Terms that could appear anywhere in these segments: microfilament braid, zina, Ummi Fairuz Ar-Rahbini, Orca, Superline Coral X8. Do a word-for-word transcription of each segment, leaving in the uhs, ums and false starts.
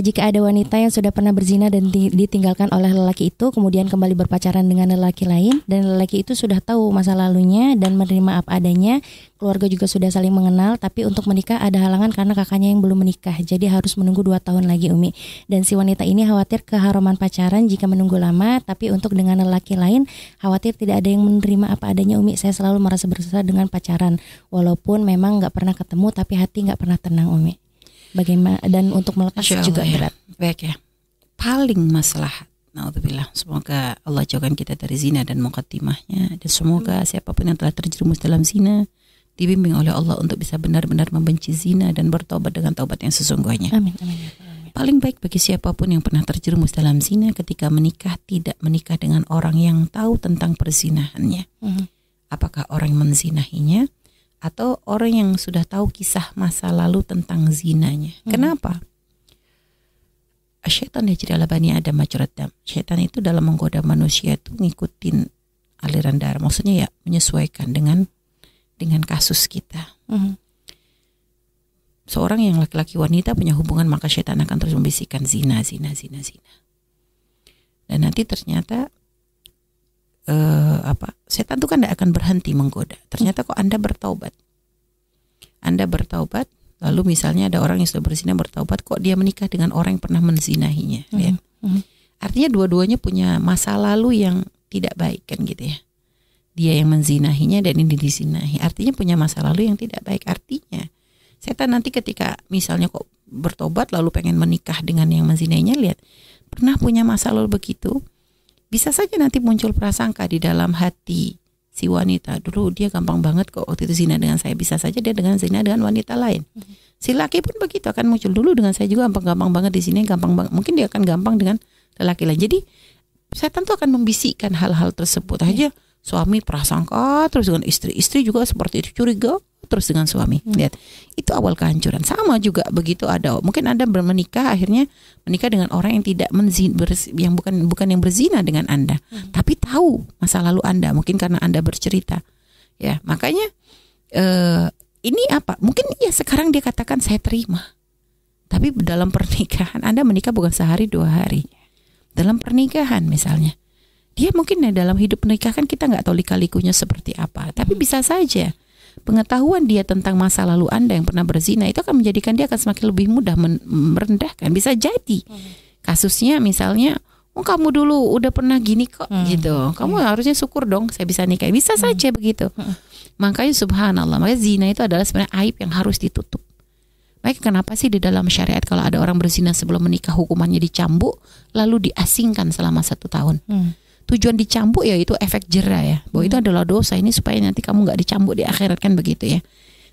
jika ada wanita yang sudah pernah berzina dan ditinggalkan oleh lelaki itu, kemudian kembali berpacaran dengan lelaki lain, dan lelaki itu sudah tahu masa lalunya dan menerima apa adanya, keluarga juga sudah saling mengenal, tapi untuk menikah ada halangan karena kakaknya yang belum menikah, jadi harus menunggu dua tahun lagi, Umi. Dan si wanita ini khawatir keharuman pacaran jika menunggu lama, tapi untuk dengan lelaki lain khawatir tidak ada yang menerima apa adanya, Umi. Saya selalu merasa bersalah dengan pacaran, walaupun memang gak pernah ketemu, tapi hati gak pernah tenang, Umi. Bagaimana dan untuk melepas juga ya. Berat. Baik ya. Paling maslahat. Naudzubillah. Semoga Allah jauhkan kita dari zina dan muqaddimahnya, dan semoga siapapun yang telah terjerumus dalam zina dibimbing oleh Allah untuk bisa benar-benar membenci zina dan bertobat dengan taubat yang sesungguhnya. Amin, amin, amin. Paling baik bagi siapapun yang pernah terjerumus dalam zina ketika menikah, tidak menikah dengan orang yang tahu tentang perzinahannya. Mm-hmm. Apakah orang yang menzinahinya atau orang yang sudah tahu kisah masa lalu tentang zinanya. Hmm. Kenapa? Syaitan yajri ala bani Adam majrad dam. Syaitan itu dalam menggoda manusia itu ngikutin aliran darah. Maksudnya ya menyesuaikan dengan dengan kasus kita. Hmm. Seorang yang laki-laki wanita punya hubungan, maka syaitan akan terus membisikkan zina, zina, zina, zina. Dan nanti ternyata Uh, apa setan itu kan tidak akan berhenti menggoda. Ternyata kok Anda bertaubat, Anda bertaubat, lalu misalnya ada orang yang sudah berzina bertaubat, kok dia menikah dengan orang yang pernah menzinahinya. Mm-hmm. Ya? Mm-hmm. Artinya dua-duanya punya masa lalu yang tidak baik kan gitu ya. Dia yang menzinahinya dan ini dizinahi, artinya punya masa lalu yang tidak baik. Artinya setan nanti ketika misalnya kok bertaubat lalu pengen menikah dengan yang menzinahinya, lihat pernah punya masa lalu begitu. Bisa saja nanti muncul prasangka di dalam hati si wanita. Dulu dia gampang banget kok waktu itu zina dengan saya. Bisa saja dia dengan zina dengan wanita lain. Si laki pun begitu akan muncul. Dulu dengan saya juga gampang-gampang banget di sini, gampang banget. Mungkin dia akan gampang dengan lelaki lain. Jadi saya tentu akan membisikkan hal-hal tersebut. Aja suami prasangka terus dengan istri, istri juga seperti itu, curiga terus dengan suami. Lihat, itu awal kehancuran. Sama juga begitu ada. Mungkin Anda bermenikah, akhirnya menikah dengan orang yang tidak menzin, berz, yang bukan bukan yang berzina dengan Anda, hmm. tapi tahu masa lalu Anda. Mungkin karena Anda bercerita. Ya, makanya eh, ini apa? Mungkin ya sekarang dia katakan saya terima. Tapi dalam pernikahan Anda menikah bukan sehari dua hari. Dalam pernikahan misalnya, dia mungkin ya, dalam hidup pernikahan kita nggak tahu lika-likunya seperti apa. Tapi hmm. bisa saja pengetahuan dia tentang masa lalu Anda yang pernah berzina itu akan menjadikan dia akan semakin lebih mudah merendahkan. Bisa jadi kasusnya misalnya, oh kamu dulu udah pernah gini kok, hmm. gitu, kamu hmm. harusnya syukur dong saya bisa nikah. Bisa hmm. saja begitu. hmm. Makanya subhanallah, makanya zina itu adalah sebenarnya aib yang harus ditutup. Makanya kenapa sih di dalam syariat kalau ada orang berzina sebelum menikah hukumannya dicambuk lalu diasingkan selama satu tahun. hmm. Tujuan dicambuk ya itu efek jera ya, bahwa itu adalah dosa ini supaya nanti kamu nggak dicambuk di akhirat kan begitu ya.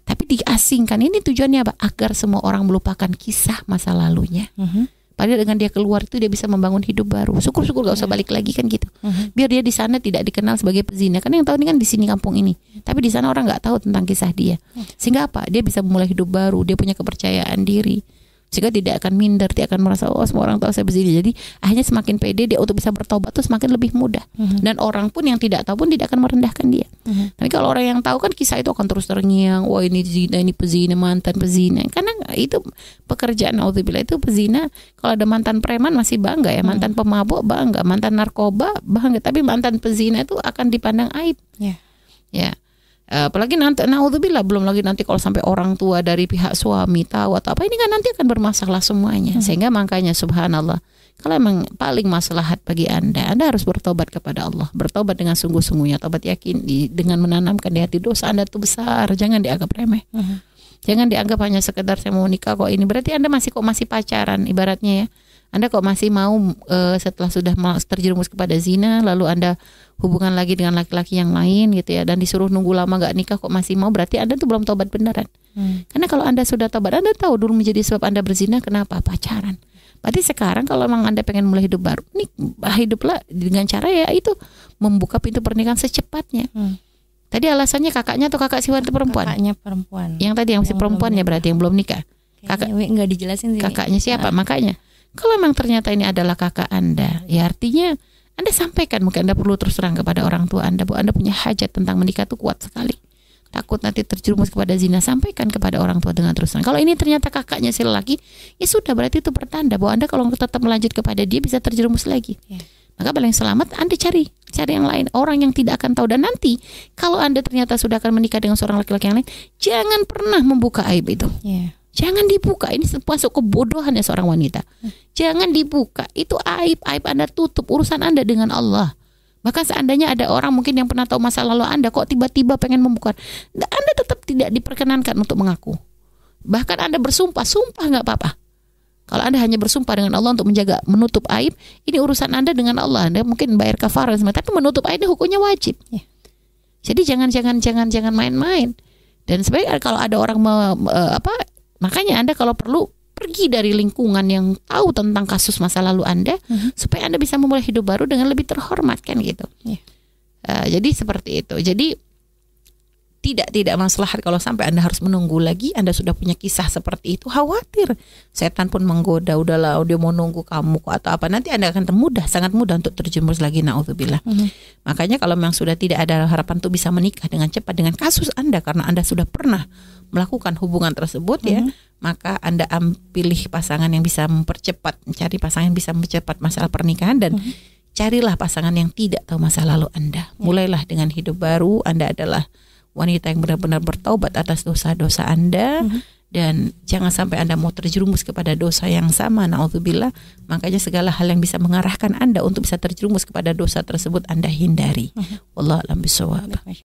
Tapi diasingkan ini tujuannya apa? Agar semua orang melupakan kisah masa lalunya. Uh-huh. Padahal dengan dia keluar itu dia bisa membangun hidup baru. Syukur-syukur nggak usah balik lagi kan gitu. Uh-huh. Biar dia di sana tidak dikenal sebagai pezina. Karena yang tahu ini kan di sini kampung ini. Tapi di sana orang nggak tahu tentang kisah dia. Sehingga apa? Dia bisa memulai hidup baru. Dia punya kepercayaan diri. Sehingga tidak akan minder, tidak akan merasa oh semua orang tahu saya berzina. Jadi akhirnya semakin pede dia untuk bisa bertobat tuh semakin lebih mudah. Mm-hmm. Dan orang pun yang tidak tahu pun tidak akan merendahkan dia. Mm-hmm. Tapi kalau orang yang tahu kan kisah itu akan terus terngiang, wah ini zina, ini pezina, mantan pezina. Karena itu pekerjaan, naudzubillah, itu pezina. Kalau ada mantan preman masih bangga ya, mantan mm-hmm. pemabok bangga, mantan narkoba bangga, tapi mantan pezina itu akan dipandang aib. Ya. Yeah. Yeah. Apalagi nanti, naudzubillah, belum lagi nanti kalau sampai orang tua dari pihak suami tahu atau apa, ini kan nanti akan bermasalah semuanya. hmm. Sehingga makanya subhanallah, kalau memang paling maslahat bagi Anda, Anda harus bertobat kepada Allah. Bertobat dengan sungguh-sungguhnya, tobat yakin di, dengan menanamkan di hati dosa Anda itu besar. Jangan dianggap remeh. hmm. Jangan dianggap hanya sekedar saya mau nikah kok ini, berarti Anda masih kok masih pacaran ibaratnya ya. Anda kok masih mau e, setelah sudah terjerumus kepada zina lalu Anda hubungan lagi dengan laki-laki yang lain gitu ya, dan disuruh nunggu lama gak nikah kok masih mau, berarti Anda tuh belum tobat beneran. hmm. Karena kalau Anda sudah tobat, Anda tahu dulu menjadi sebab Anda berzina kenapa? Pacaran. Berarti sekarang kalau memang Anda pengen mulai hidup baru nih, hiduplah dengan cara ya itu membuka pintu pernikahan secepatnya. hmm. Tadi alasannya kakaknya atau kakak si wanita perempuan? Kakaknya perempuan. Yang tadi yang, yang si perempuan ya berarti yang belum nikah. Kakak nggak dijelasin sih. Kakaknya siapa? Nah. Makanya kalau memang ternyata ini adalah kakak Anda, ya artinya Anda sampaikan. Mungkin Anda perlu terus terang kepada orang tua Anda bahwa Anda punya hajat tentang menikah itu kuat sekali. takut nanti terjerumus kepada zina, sampaikan kepada orang tua dengan terus terang. Kalau ini ternyata kakaknya si lelaki, ya sudah, berarti itu pertanda bahwa Anda kalau tetap melanjut kepada dia bisa terjerumus lagi. Yeah. Maka paling selamat Anda cari cari yang lain, orang yang tidak akan tahu. Dan nanti kalau Anda ternyata sudah akan menikah dengan seorang laki-laki yang lain, jangan pernah membuka aib itu. Yeah. Jangan dibuka, ini masuk kebodohannya seorang wanita. Hmm. Jangan dibuka, itu aib, aib Anda tutup, urusan Anda dengan Allah. Maka seandainya ada orang mungkin yang pernah tahu masa lalu Anda, kok tiba-tiba pengen membuka, Anda tetap tidak diperkenankan untuk mengaku. Bahkan Anda bersumpah, sumpah nggak apa-apa. Kalau Anda hanya bersumpah dengan Allah untuk menjaga, menutup aib, ini urusan Anda dengan Allah. Anda mungkin bayar kafaran, tapi menutup aibnya hukumnya wajib. Ya. Jadi jangan, jangan, jangan, jangan main-main. Dan sebaiknya kalau ada orang me, me, apa makanya Anda kalau perlu pergi dari lingkungan yang tahu tentang kasus masa lalu Anda, mm-hmm. supaya Anda bisa memulai hidup baru dengan lebih terhormat, kan gitu. Yeah. Uh, jadi seperti itu. Jadi tidak tidak maslahat kalau sampai Anda harus menunggu lagi. Anda sudah punya kisah seperti itu, khawatir setan pun menggoda, udahlah dia mau nunggu kamu kok atau apa, nanti Anda akan mudah, sangat mudah untuk terjerumus lagi, naudzubillah. Mm-hmm. Makanya kalau memang sudah tidak ada harapan tuh bisa menikah dengan cepat dengan kasus Anda, karena Anda sudah pernah melakukan hubungan tersebut, mm-hmm. ya, maka Anda pilih pasangan yang bisa mempercepat, cari pasangan yang bisa mempercepat masalah pernikahan, dan mm-hmm. carilah pasangan yang tidak tahu masa lalu Anda. Mm-hmm. Mulailah dengan hidup baru. Anda adalah wanita yang benar-benar bertaubat atas dosa-dosa Anda, mm-hmm. dan jangan sampai Anda mau terjerumus kepada dosa yang sama, naudzubillah. Makanya segala hal yang bisa mengarahkan Anda untuk bisa terjerumus kepada dosa tersebut Anda hindari. Mm-hmm. Wallahu a'lam bishawab.